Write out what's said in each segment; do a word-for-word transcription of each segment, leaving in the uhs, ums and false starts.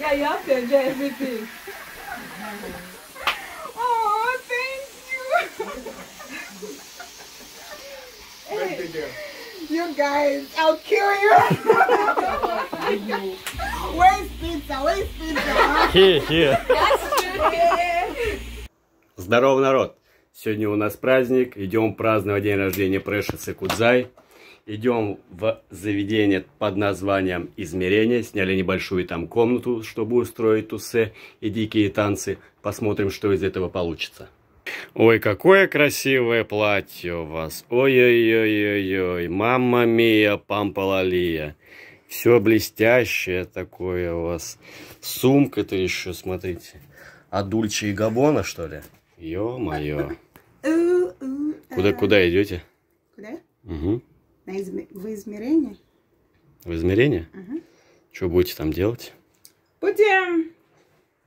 Yeah, you have to enjoy everything. Oh, thank you. Hey, you guys, I'll kill you. Where's pizza? Where's pizza? Here, here. Здорово, народ! Сегодня у нас праздник. Идем праздновать день рождения Прешеца Кудзай. Идем в заведение под названием «Измерение». Сняли небольшую там комнату, чтобы устроить тусе и дикие танцы. Посмотрим, что из этого получится. Ой, какое красивое платье у вас. Ой-ой-ой-ой-ой. Мамма мия, пампалалия. Все блестящее такое у вас. Сумка-то еще, смотрите. А Дульче и Габбана, что ли? Ё-моё. Куда-куда идете? Куда? Угу. В измерение? В измерение? Угу. Что будете там делать? Будем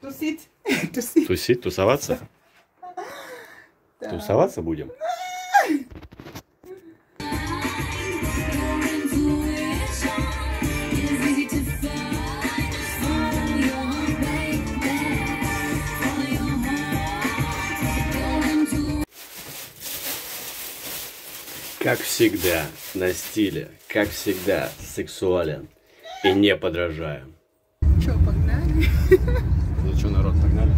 тусить. Тусить, тусить тусоваться? Да. Тусоваться будем? Как всегда, на стиле, как всегда, сексуален и не подражаем. Чё, погнали? Ну чё, народ, погнали?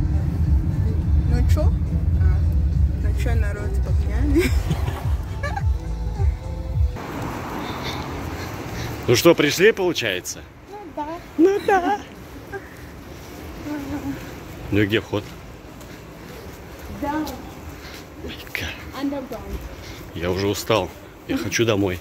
Ну чё? А, ну чё, народ, погнали? Ну что, пришли, получается? Ну да. Ну да. Ну и где вход? Да. Я уже устал. Я хочу домой.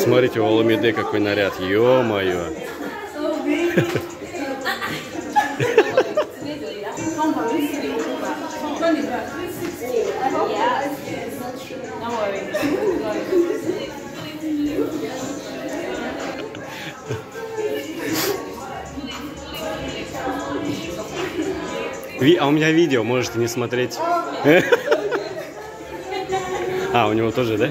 Смотрите, у Аламиде какой наряд. Ё-моё. А у меня видео, можете не смотреть. А, у него тоже, да?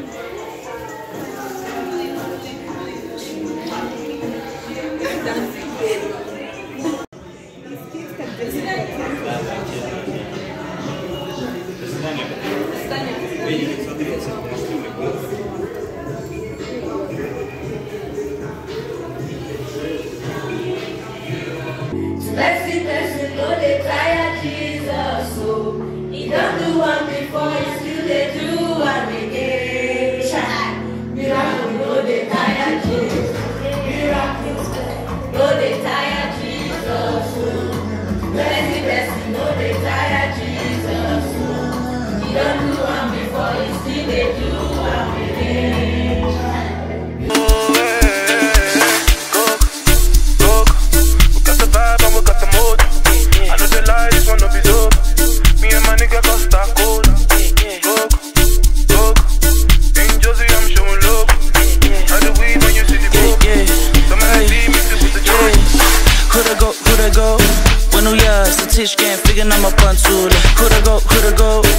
Go, go, go, go, go, go.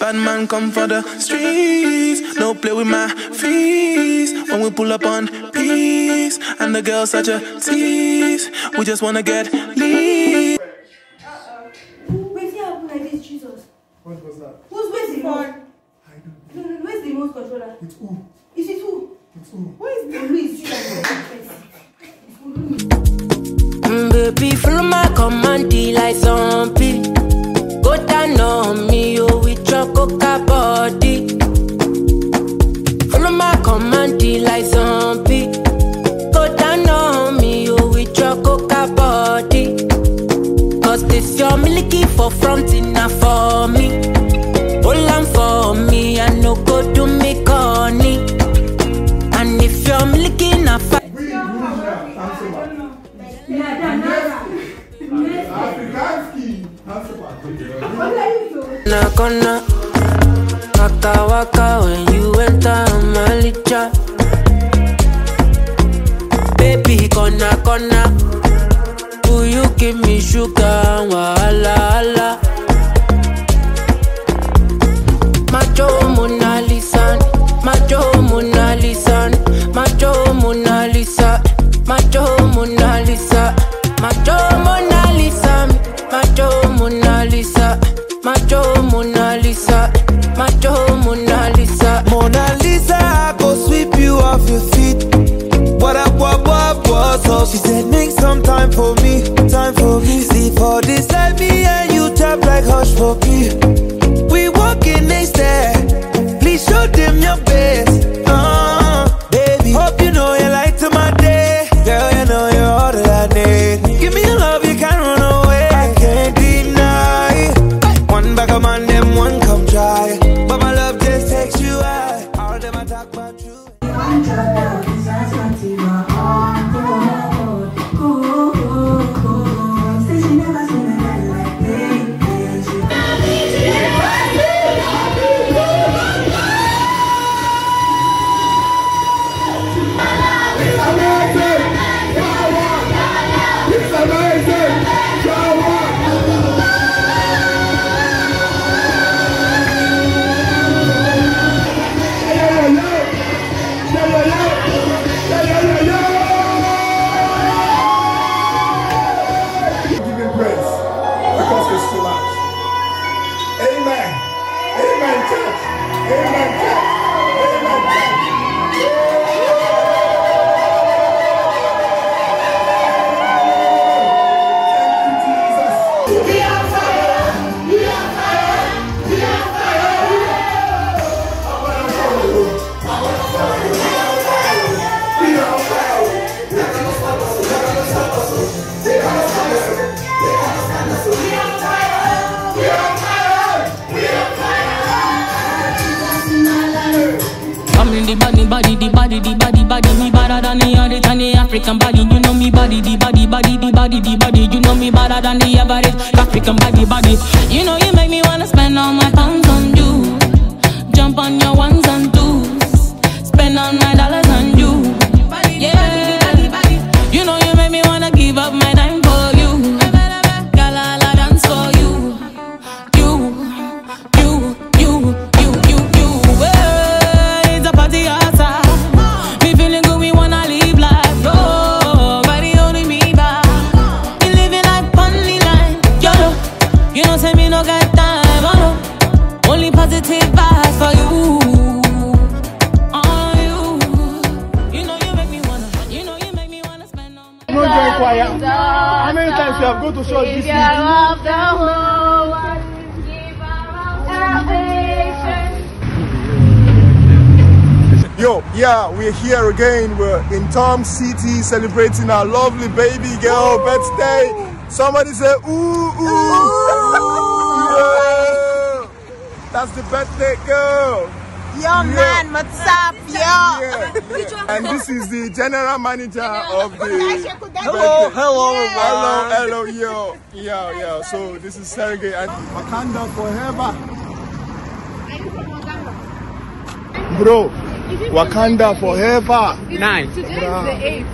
Bad man come for the streets. No play with my fees. When we pull up on peace, and the girls such a tease. We just wanna get lead. Wait, see how like this, Jesus. What was that? Who's with the phone? I don't know. Where's the remote controller? It's who? Is it who? It's who? Where is the remote? Baby, follow my command, like zombie. Go down on me, oh, with your coca body. Follow my command, like zombie. Go down on me, oh, with your coca body. Cause this your milky for front in a for me. Hold on for me, I no go do me corny. And if you're milky, na fight. Nakona, waka waka when you enter Malicha. Baby, kona kona, do you give me sugar and wahala hala? Macho Mona Lisa, macho Mona Lisa, macho Mona Lisa, macho Mona Lisa, macho Mona Lisa, macho Mona Lisa. Macho Mona Lisa, macho Mona Lisa. Mona Lisa, I go sweep you off your feet. What up, what up, what's up? She said, make some time for me, time for me. See for this like me and you tap like hush for me. We walking next there. Please show them your best. Uh, baby, hope you know you like to my day. Girl, you know you're all that I need. Give me your love, you can't run away. I can't deny. Come on, them one come try. But my love just takes you out. All them I talk about you. African body, you know me body, the body, body, the body, the body. You know me better than the average African body, body. You know you make me wanna spend all my pounds on you. Jump on your ones and twos. Spend all my dollars on you. Yeah. You know you make me wanna give up my time for you. Girl, I'll dance for you. You, you, you, you, you, you. Well, it's a party outside. Me feeling good, we wanna leave. How many times you have gone to church this week? Yo, yeah, we're here again. We're in Tom City celebrating our lovely baby girl ooh. Birthday. Somebody say, ooh, ooh. Ooh. Yeah. That's the birthday girl. Yo, yeah. Man, what's up, yo? Yeah. Yeah. And this is the general manager of the... Hello, hello, yeah. Hello, hello, yo. Yeah, yeah, so this is Sergey and Wakanda forever. Bro. Wakanda forever. Nine. Today is the eighth.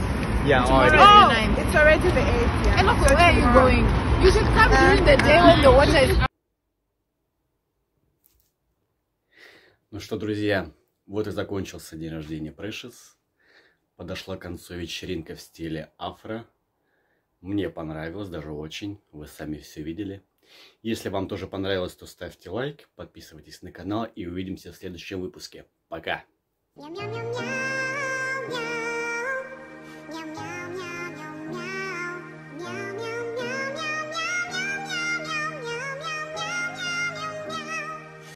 Yeah, already. Oh, it's already the eighth. Yeah. And look, where are you going? You should come during the day when the water is. Ну что, друзья, вот и закончился день рождения Прешец. Подошла к концу вечеринка в стиле афро. Мне понравилось, даже очень. Вы сами все видели. Если вам тоже понравилось, то ставьте лайк, подписывайтесь на канал и увидимся в следующем выпуске. Пока!